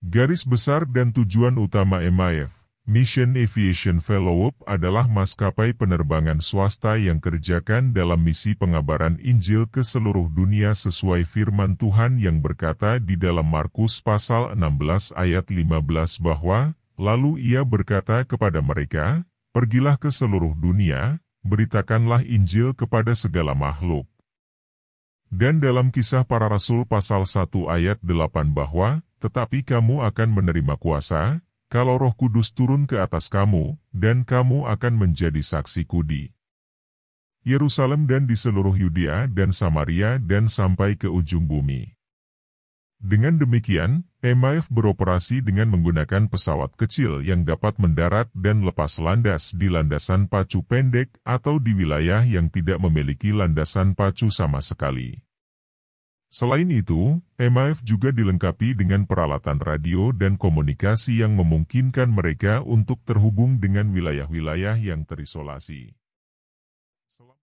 Garis besar dan tujuan utama MAF, Mission Aviation Fellowship, adalah maskapai penerbangan swasta yang kerjakan dalam misi pengabaran Injil ke seluruh dunia sesuai firman Tuhan yang berkata di dalam Markus pasal 16 ayat 15 bahwa, lalu ia berkata kepada mereka, pergilah ke seluruh dunia, beritakanlah Injil kepada segala makhluk. Dan dalam kisah para rasul pasal 1 ayat 8 bahwa, tetapi kamu akan menerima kuasa, kalau Roh Kudus turun ke atas kamu, dan kamu akan menjadi saksiku di Yerusalem dan di seluruh Yudea dan Samaria dan sampai ke ujung bumi. Dengan demikian, MAF beroperasi dengan menggunakan pesawat kecil yang dapat mendarat dan lepas landas di landasan pacu pendek atau di wilayah yang tidak memiliki landasan pacu sama sekali. Selain itu, MAF juga dilengkapi dengan peralatan radio dan komunikasi yang memungkinkan mereka untuk terhubung dengan wilayah-wilayah yang terisolasi.